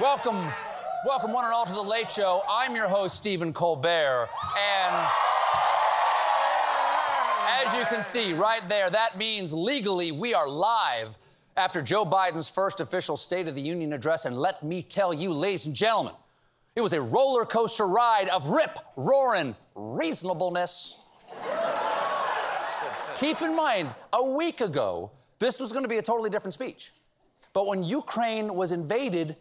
Welcome one and all to The Late Show. I'm your host, Stephen Colbert, and as you can see right there, that means legally we are live after Joe Biden's first official State of the Union address, and let me tell you, ladies and gentlemen, it was a roller coaster ride of rip-roaring reasonableness. Keep in mind, a week ago, this was going to be a totally different speech. But when Ukraine was invaded,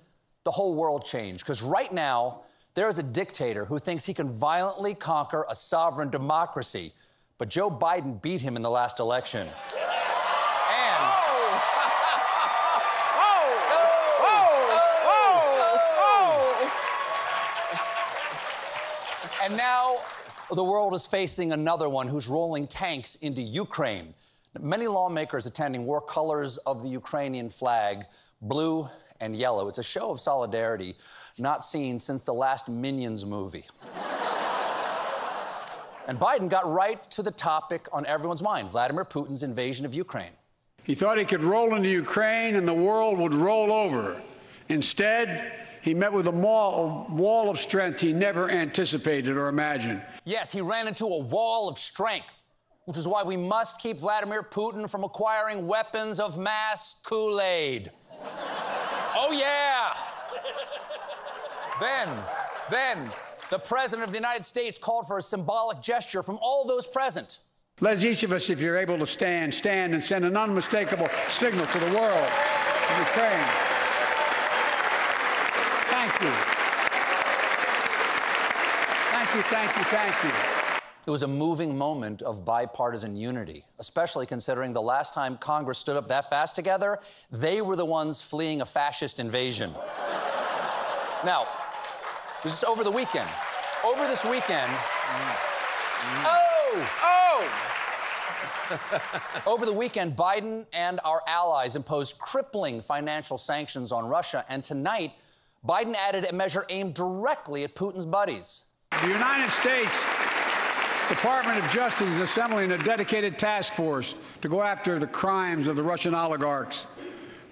the whole world changed, because right now, there is a dictator who thinks he can violently conquer a sovereign democracy. But Joe Biden beat him in the last election. And now the world is facing another one who's rolling tanks into Ukraine. Many lawmakers attending wore colors of the Ukrainian flag, blue and yellow. It's a show of solidarity not seen since the last Minions movie. And Biden got right to the topic on everyone's mind, Vladimir Putin's invasion of Ukraine. He thought he could roll into Ukraine and the world would roll over. Instead, he met with a wall of strength he never anticipated or imagined. Yes, he ran into a wall of strength, which is why we must keep Vladimir Putin from acquiring weapons of mass Kool-Aid. Oh, yeah! Then, the President of the United States called for a symbolic gesture from all those present. Let each of us, if you're able to stand and send an unmistakable signal to the world of Ukraine. Thank you. It was a moving moment of bipartisan unity, especially considering the last time Congress stood up that fast together, they were the ones fleeing a fascist invasion. Now, it was just over the weekend. Over this weekend... Over the weekend, Biden and our allies imposed crippling financial sanctions on Russia, and tonight, Biden added a measure aimed directly at Putin's buddies. The United States Department of Justice is assembling a dedicated task force to go after the crimes of the Russian oligarchs.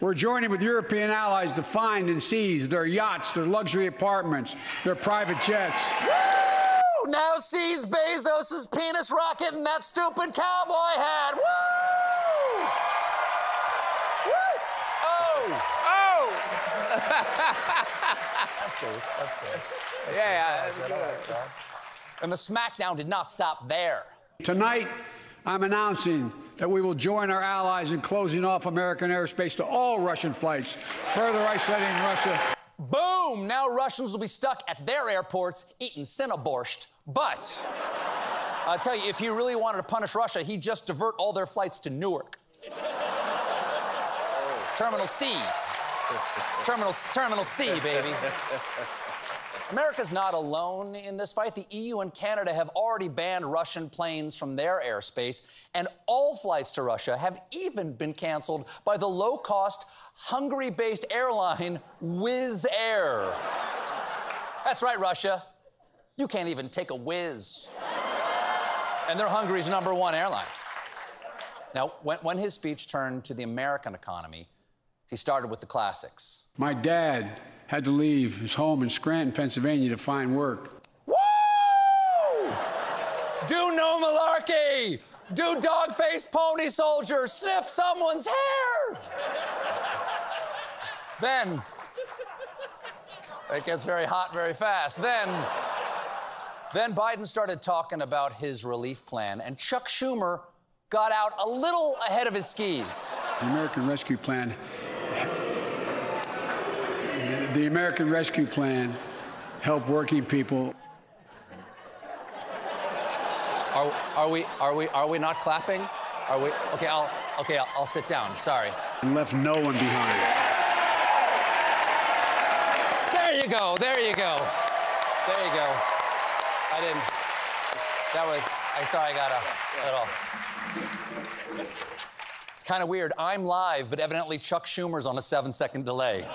We're joining with European allies to find and seize their yachts, their luxury apartments, their private jets. Woo! Now seize Bezos's penis rocket and that stupid cowboy hat. Woo! Woo! Oh! That's good. Yeah. And the smackdown did not stop there. Tonight, I'm announcing that we will join our allies in closing off American airspace to all Russian flights, further isolating Russia. Boom! Now Russians will be stuck at their airports eating Cinnabon. But I'll tell you, if he really wanted to punish Russia, he'd just divert all their flights to Newark. Terminal C. Terminal C, baby. America's not alone in this fight. The EU and Canada have already banned Russian planes from their airspace, and all flights to Russia have even been canceled by the low-cost, Hungary-based airline Wizz Air. That's right, Russia. You can't even take a whiz. And they're Hungary's #1 airline. Now, when his speech turned to the American economy, he started with the classics. My dad had to leave his home in Scranton, Pennsylvania, to find work. Woo! Do no malarkey! Do dog-faced pony soldier! Sniff someone's hair! Then... it gets very hot very fast. Then Biden started talking about his relief plan, and Chuck Schumer got out a little ahead of his skis. The American Rescue Plan helped working people. Are we not clapping? Are we? Okay, I'll sit down. Sorry. And left no one behind. There you go. I didn't. That was. I'm sorry. I got a little. It's kind of weird. I'm live, but evidently Chuck Schumer's on a 7-second delay.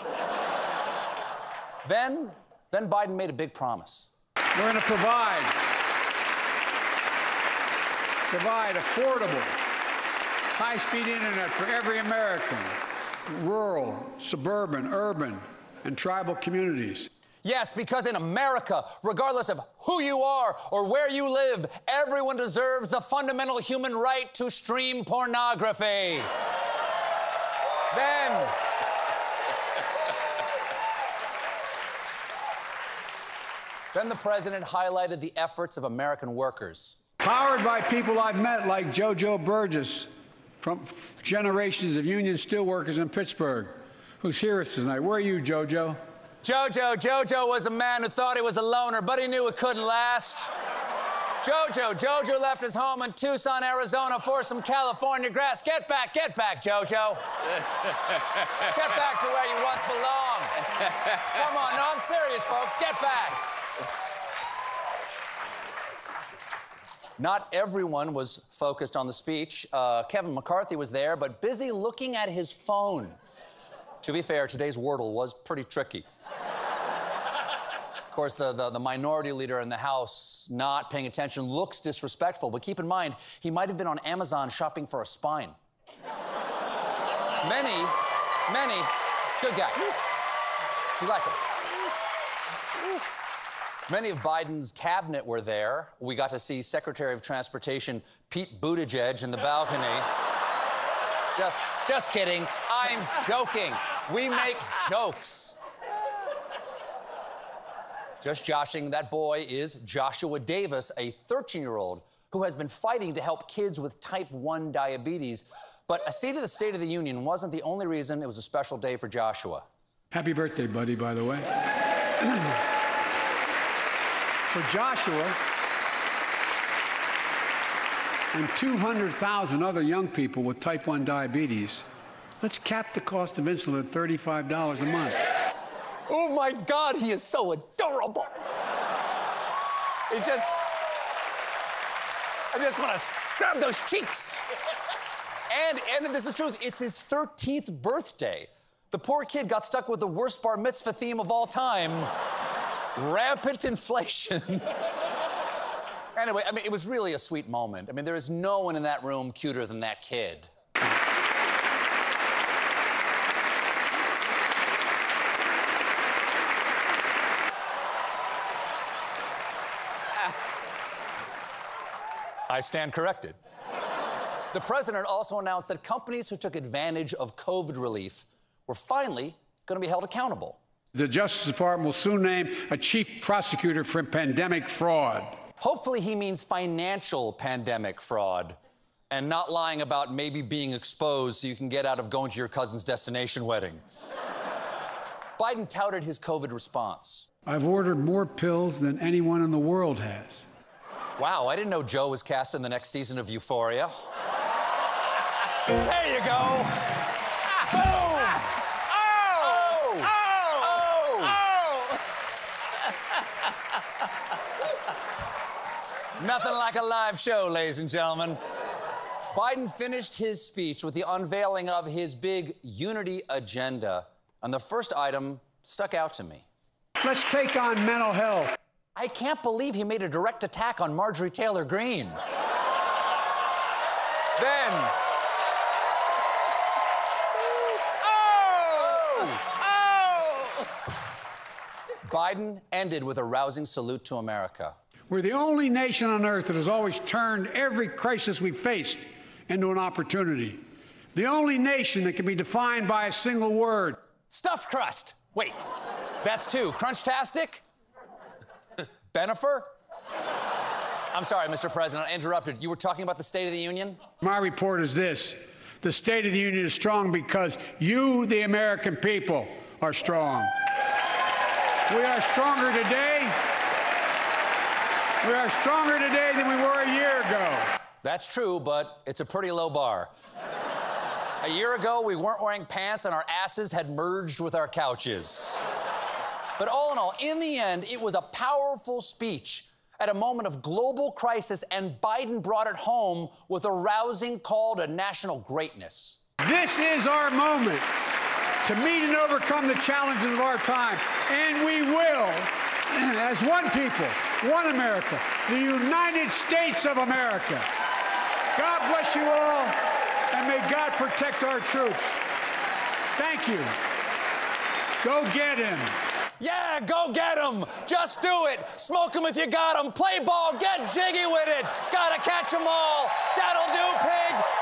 Then Biden made a big promise. We're going to provide affordable, high-speed internet for every American, rural, suburban, urban, and tribal communities. Yes, because in America, regardless of who you are or where you live, everyone deserves the fundamental human right to stream pornography. Then, the president highlighted the efforts of American workers. Powered by people I've met like Jojo Burgess from generations of union steelworkers in Pittsburgh, who's here tonight. Where are you, Jojo? Jojo was a man who thought he was a loner, but he knew it couldn't last. Jojo left his home in Tucson, Arizona for some California grass. Get back, Jojo. Get back to where you once belonged. Come on, no, I'm serious, folks, get back. Not everyone was focused on the speech. Kevin McCarthy was there, but busy looking at his phone. To be fair, today's Wordle was pretty tricky. Of course, the minority leader in the House not paying attention looks disrespectful, but keep in mind, he might have been on Amazon shopping for a spine. Many, good guy. You like him. Many of Biden's cabinet were there. We got to see Secretary of Transportation Pete Buttigieg in the balcony. Just kidding. I'm joking. We make jokes. Just joshing, that boy is Joshua Davis, a 13-year-old who has been fighting to help kids with type 1 diabetes. But a seat at the State of the Union wasn't the only reason it was a special day for Joshua. Happy birthday, buddy, by the way. For Joshua and 200,000 other young people with type 1 diabetes, let's cap the cost of insulin at $35 a month. Oh, my God, he is so adorable. I just want to grab those cheeks. And this is the truth, it's his 13th birthday. The poor kid got stuck with the worst bar mitzvah theme of all time. Rampant inflation. Anyway, I mean, it was really a sweet moment. I mean, there is no one in that room cuter than that kid. I stand corrected. The president also announced that companies who took advantage of COVID relief were finally going to be held accountable. The Justice Department will soon name a chief prosecutor for pandemic fraud. Hopefully he means financial pandemic fraud and not lying about maybe being exposed so you can get out of going to your cousin's destination wedding. Biden touted his COVID response. I've ordered more pills than anyone in the world has. Wow, I didn't know Joe was cast in the next season of Euphoria. There you go. Ah. Boom! Ah. Oh! Oh! Oh! Oh! Nothing like a live show, ladies and gentlemen. Biden finished his speech with the unveiling of his big unity agenda, and the first item stuck out to me. Let's take on mental health. I can't believe he made a direct attack on Marjorie Taylor Greene. Then... Oh! Oh! Biden ended with a rousing salute to America. We're the only nation on earth that has always turned every crisis we faced into an opportunity. The only nation that can be defined by a single word. Stuffed crust. Wait, that's two. Crunchtastic? Bennifer? I'm sorry, Mr. President, I interrupted. You were talking about the State of the Union? My report is this. The State of the Union is strong because you, the American people, are strong. We are stronger today. We are stronger today than we were a year ago. That's true, but it's a pretty low bar. A year ago, we weren't wearing pants and our asses had merged with our couches. But all in all, in the end, it was a powerful speech at a moment of global crisis, and Biden brought it home with a rousing call to national greatness. This is our moment to meet and overcome the challenges of our time, and we will, as one people, one America, the United States of America. God bless you all, and may God protect our troops. Thank you. Go get him. Yeah, go get him. Just do it. Smoke him if you got him. Play ball. Get jiggy with it. Gotta catch them all. That'll do, pig.